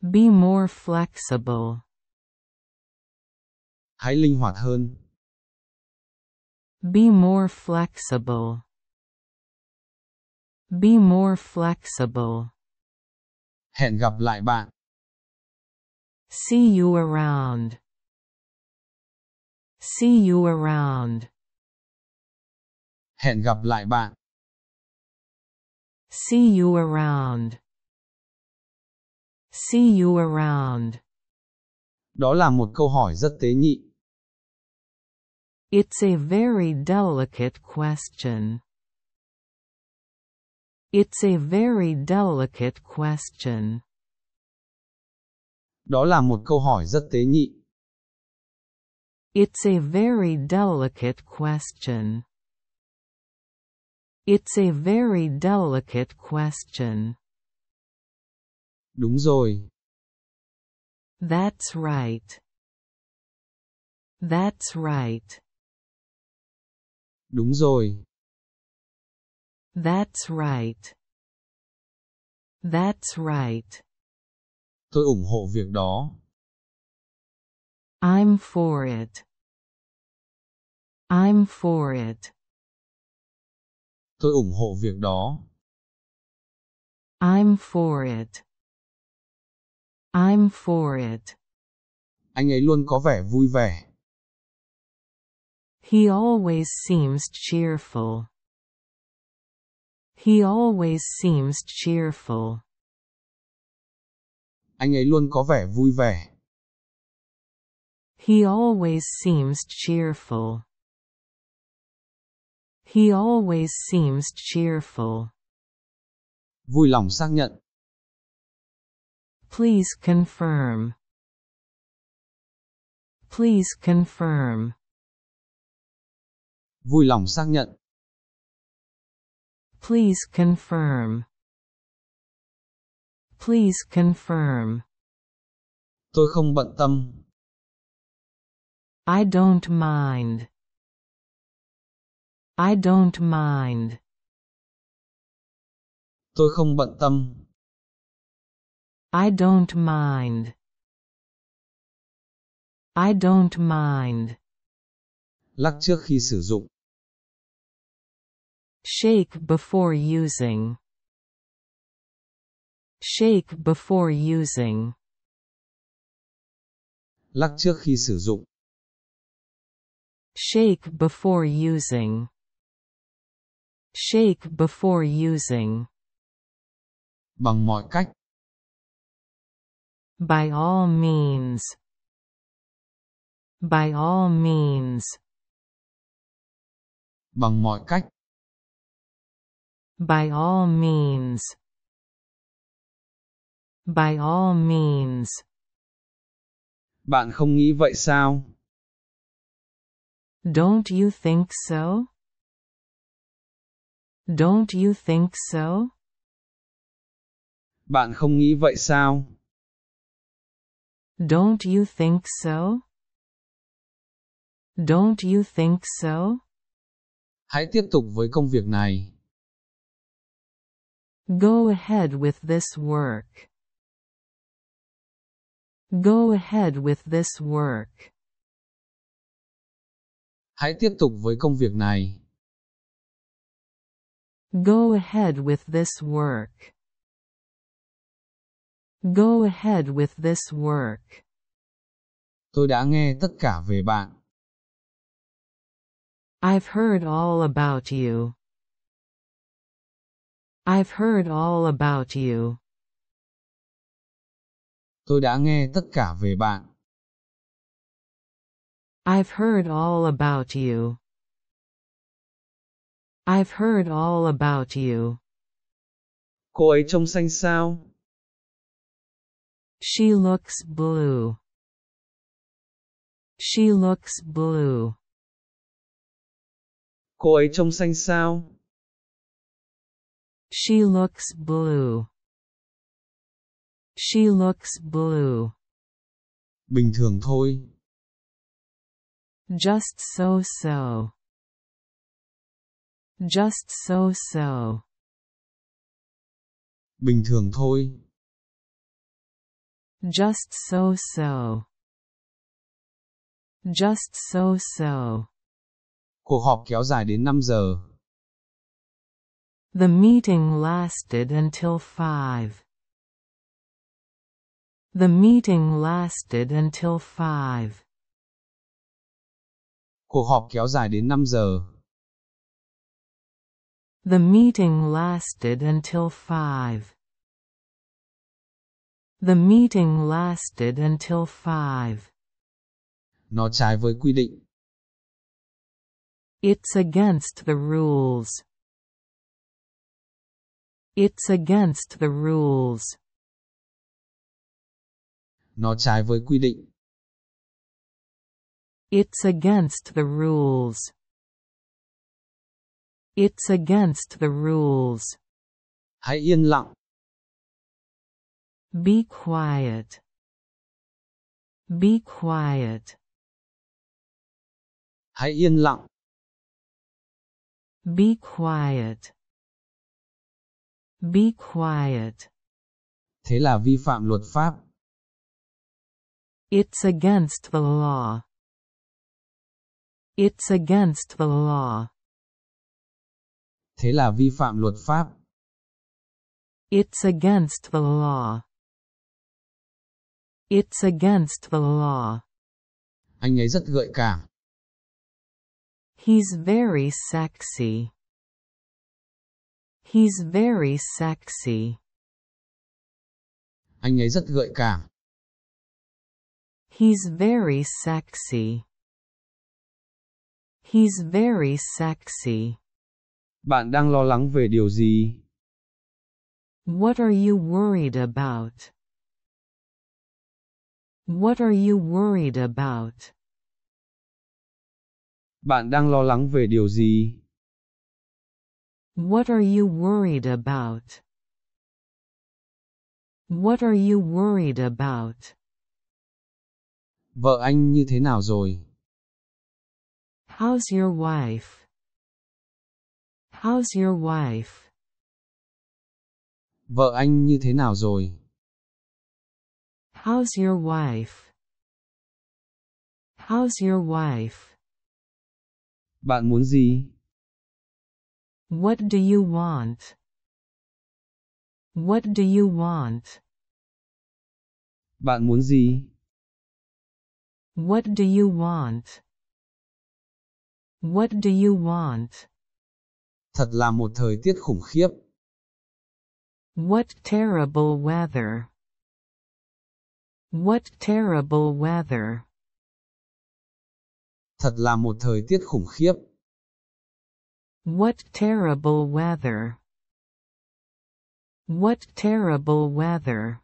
Be more flexible. Hãy linh hoạt hơn. Be more flexible. Be more flexible. Hẹn gặp lại bạn. See you around. See you around. Hẹn gặp lại bạn. See you around. See you around. Đó là một câu hỏi rất tế nhị. It's a very delicate question. It's a very delicate question. Đó là một câu hỏi rất tế nhị. It's a very delicate question. It's a very delicate question. Đúng rồi. That's right. That's right. Đúng rồi. That's right. That's right. Tôi ủng hộ việc đó. I'm for it. I'm for it. Tôi ủng hộ việc đó. I'm for it. I'm for it. Anh ấy luôn có vẻ vui vẻ. He always seems cheerful. He always seems cheerful. Anh ấy luôn có vẻ vui vẻ. He always seems cheerful. He always seems cheerful. Vui lòng xác nhận. Please confirm. Please confirm. Vui lòng xác nhận. Please confirm. Please confirm. Tôi không bận tâm. I don't mind. I don't mind. Tôi không bận tâm. I don't mind. I don't mind. Lắc trước khi sử dụng. Shake before using. Shake before using. Lắc trước khi sử dụng. Shake before using. Shake before using. Bằng mọi cách. By all means. By all means. Bằng mọi cách. By all means. By all means. Bạn không nghĩ vậy sao? Don't you think so? Don't you think so? Bạn không nghĩ vậy sao? Don't you think so? Don't you think so? Hãy tiếp tục với công việc này. Go ahead with this work. Go ahead with this work. Hãy tiếp tục với công việc này. Go ahead with this work. Go ahead with this work. Tôi đã nghe tất cả về bạn. I've heard all about you. I've heard all about you. Tôi đã nghe tất cả về bạn. I've heard all about you. I've heard all about you. Cô ấy trông xanh sao? She looks blue. She looks blue. Cô ấy trông xanh sao? She looks blue. She looks blue. Bình thường thôi. Just so so. Just so so. Bình thường thôi. Just so so. Just so so. Cuộc họp kéo dài đến năm giờ. The meeting lasted until five. The meeting lasted until five. Cuộc họp kéo dài đến năm giờ. The meeting lasted until five. The meeting lasted until five. Nó trái với quy định. It's against the rules. It's against the rules. Nó trái với quy định. It's against the rules. It's against the rules. Hãy yên lặng. Be quiet. Be quiet. Hãy yên lặng. Be quiet. Be quiet. Thế là vi phạm luật pháp. It's against the law. It's against the law. Thế là vi phạm luật pháp. It's against the law. It's against the law. Anh ấy rất gợi cảm. He's very sexy. He's very sexy. Anh ấy rất gợi cảm. He's very sexy. He's very sexy. Bạn đang lo lắng về điều gì? What are you worried about? What are you worried about? Bạn đang lo lắng về điều gì? What are you worried about? What are you worried about? Vợ anh như thế nào rồi? How's your wife? How's your wife? Vợ anh như thế nào rồi? How's your wife? How's your wife? Bạn muốn gì? What do you want? What do you want? Bạn muốn gì? What do you want? What do you want? Thật là một thời tiết khủng khiếp. What terrible weather. What terrible weather. Thật là một thời tiết khủng khiếp. What terrible weather. What terrible weather.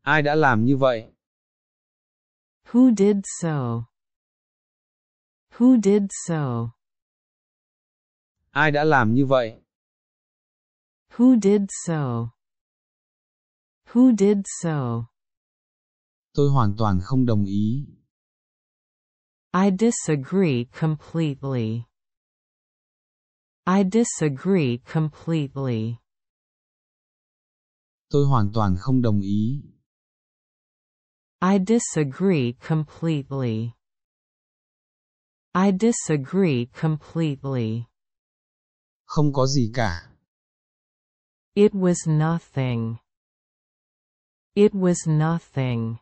Ai đã làm như vậy? Who did so? Who did so? Ai đã làm như vậy? Who did so? Who did so? Tôi hoàn toàn không đồng ý. I disagree completely. I disagree completely. Tôi hoàn toàn không đồng ý. I disagree completely. I disagree completely. Không có gì cả. It was nothing. It was nothing.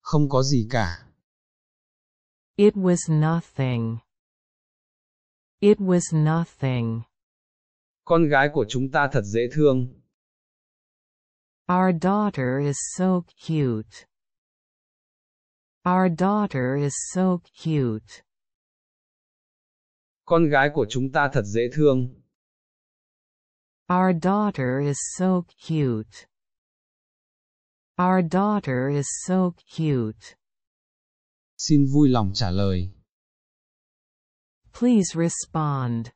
Không có gì cả. It was nothing. It was nothing. Con gái của chúng ta thật dễ thương. Our daughter is so cute. Our daughter is so cute. Con gái của chúng ta thật dễ thương. Our daughter is so cute. Our daughter is so cute. Xin vui lòng trả lời. Please respond.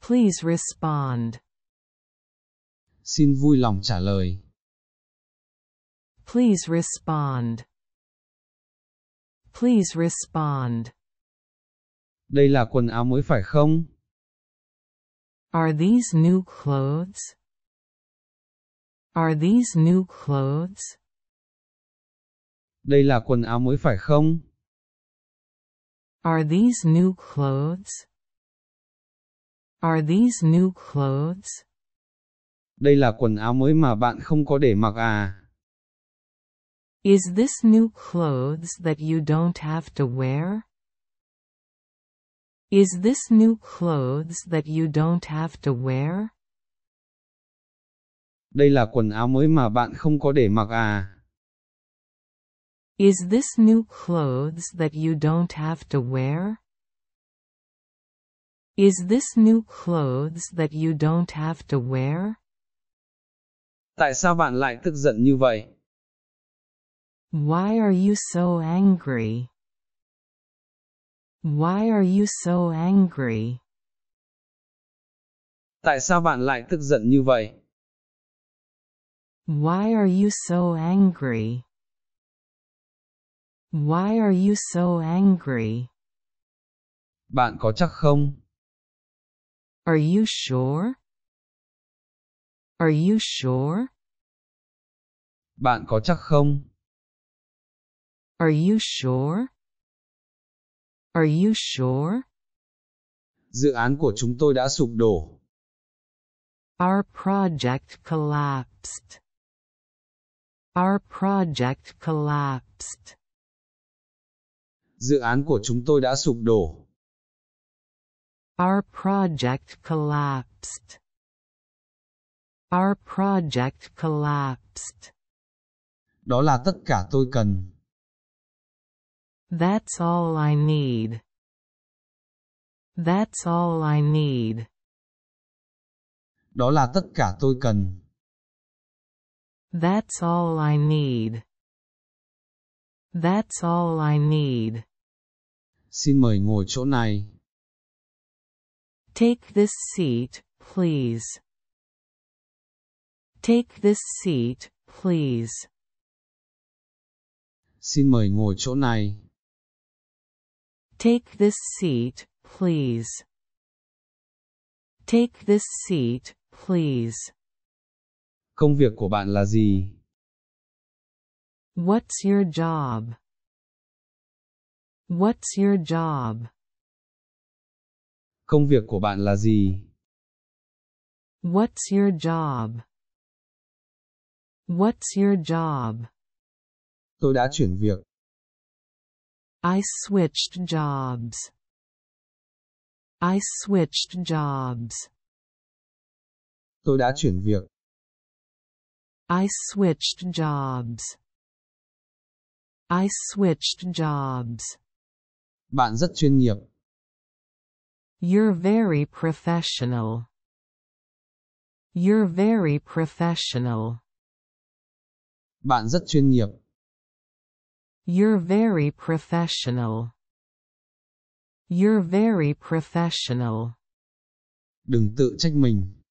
Please respond. Xin vui lòng trả lời. Please respond. Please respond. Đây là quần áo mới phải không? Are these new clothes? Are these new clothes? Đây là quần áo mới phải không? Are these new clothes? Are these new clothes? Đây là quần áo mới mà bạn không có để mặc à? Is this new clothes that you don't have to wear? Is this new clothes that you don't have to wear? Đây là quần áo mới mà bạn không có để mặc à? Is this new clothes that you don't have to wear? Is this new clothes that you don't have to wear? Tại sao bạn lại tức giận như vậy? Why are you so angry? Why are you so angry? Tại sao bạn lại tức giận như vậy? Why are you so angry? Why are you so angry? Bạn có chắc không? Are you sure? Are you sure? Bạn có chắc không? Are you sure? Are you sure? Dự án của chúng tôi đã sụp đổ. Our project collapsed. Our project collapsed. Dự án của chúng tôi đã sụp đổ. Our project collapsed. Our project collapsed. Đó là tất cả tôi cần. That's all I need. That's all I need. Đó là tất cả tôi cần. That's all I need. That's all I need. Xin mời ngồi chỗ này. Take this seat, please. Take this seat, please. Xin mời ngồi chỗ này. Take this seat, please. Take this seat, please. Công việc của bạn là gì? What's your job? What's your job? Công việc của bạn là gì? What's your job? What's your job? Tôi đã chuyển việc. I switched jobs. I switched jobs. Tôi đã chuyển việc. I switched jobs. I switched jobs. Bạn rất chuyên nghiệp. You're very professional. You're very professional. Bạn rất chuyên nghiệp. You're very professional. You're very professional. Đừng tự trách mình.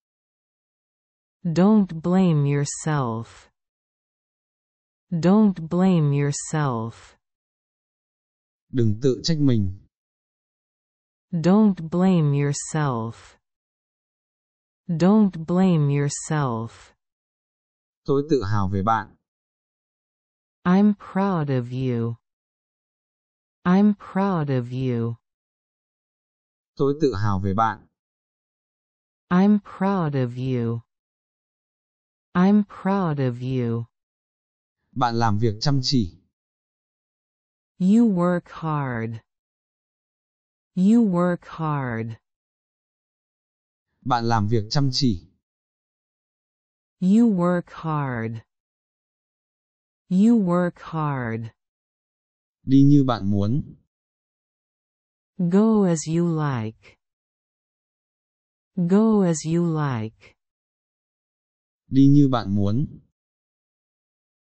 Don't blame yourself. Don't blame yourself. Đừng tự trách mình. Don't blame yourself. Don't blame yourself. Tôi tự hào về bạn. I'm proud of you. I'm proud of you. Tôi tự hào về bạn. I'm proud of you. I'm proud of you. Bạn làm việc chăm chỉ. You work hard. You work hard. Bạn làm việc chăm chỉ. You work hard. You work hard. Đi như bạn muốn. Go as you like. Go as you like. Đi như bạn muốn.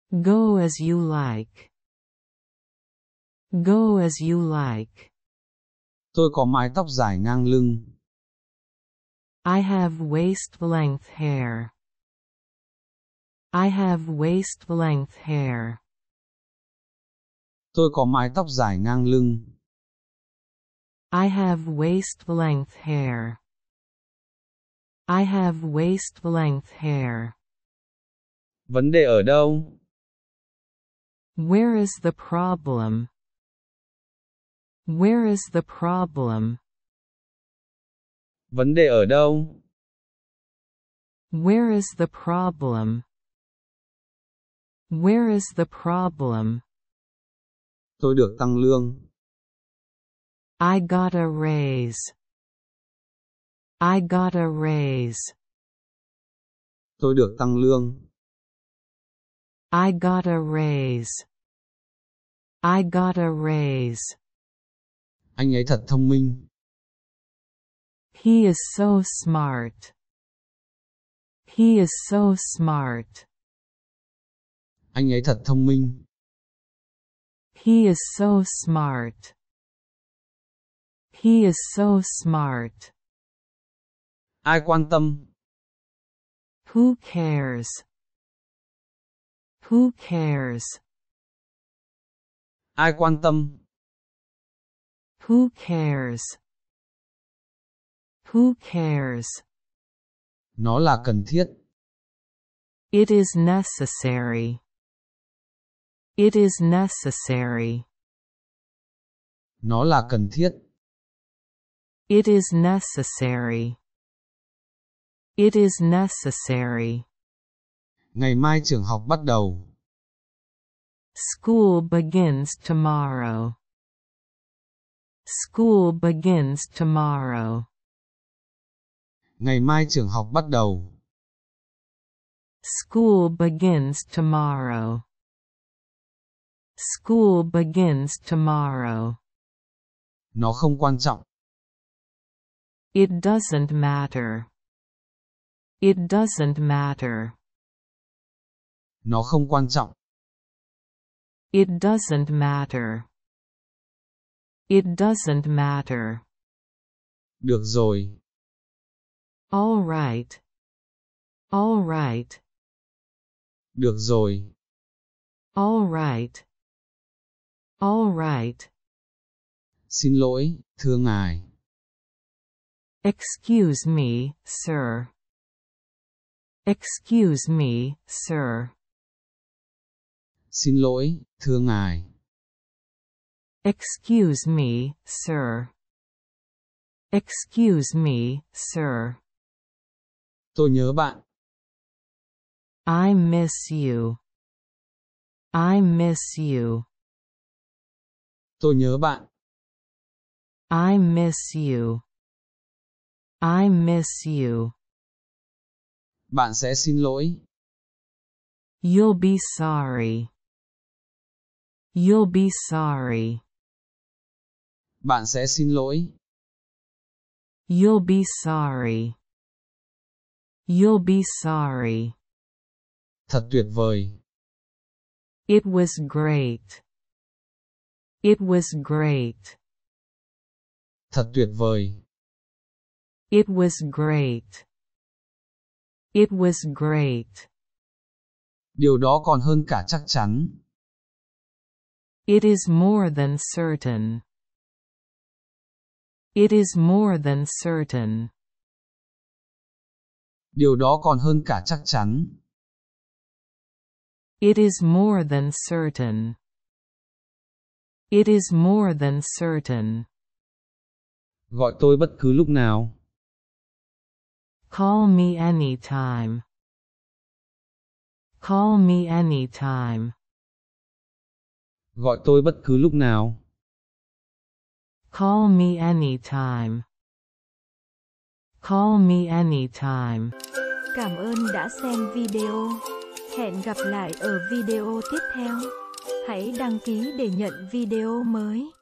Go as you like. Go as you like. Tôi có mái tóc dài ngang lưng. I have waist-length hair. I have waist-length hair. Tôi có mái tóc dài ngang lưng. I have waist-length hair. I have waist-length hair. Vấn đề ở đâu? Where is the problem? Where is the problem? Vấn đề ở đâu? Where is the problem? Where is the problem? Tôi được tăng lương. I got a raise. I got a raise. Tôi được tăng lương. I got a raise. I got a raise. Anh ấy thật thông minh. He is so smart. He is so smart. Anh ấy thật thông minh. He is so smart. He is so smart. Ai quan tâm? Who cares? Who cares? Ai quan tâm? Who cares? Who cares? Nó là cần thiết. It is necessary. It is necessary. Nó là cần thiết. It is necessary. It is necessary. Ngày mai trường học bắt đầu. School begins tomorrow. School begins tomorrow. Ngày mai trường học bắt đầu. School begins tomorrow. School begins tomorrow. Nó không quan trọng. It doesn't matter. It doesn't matter. Nó không quan trọng. It doesn't matter. It doesn't matter. Được rồi. All right. All right. Được rồi. All right. All right. Xin lỗi, thưa ngài. Excuse me, sir. Excuse me, sir. Xin lỗi, thưa ngài. Excuse me, sir. Excuse me, sir. Tôi nhớ bạn. I miss you. I miss you. Tôi nhớ bạn. I miss you. I miss you. Bạn sẽ xin lỗi. You'll be sorry. You'll be sorry. Bạn sẽ xin lỗi. You'll be sorry. You'll be sorry. Thật tuyệt vời. It was great. It was great. Thật tuyệt vời. It was great. It was great. Điều đó còn hơn cả chắc chắn. It is more than certain. It is more than certain. Điều đó còn hơn cả chắc chắn. It is more than certain. It is more than certain. Gọi tôi bất cứ lúc nào. Call me anytime. Call me anytime. Gọi tôi bất cứ lúc nào. Call me anytime. Call me anytime. Cảm ơn đã xem video. Hẹn gặp lại ở video tiếp theo. Hãy đăng ký để nhận video mới.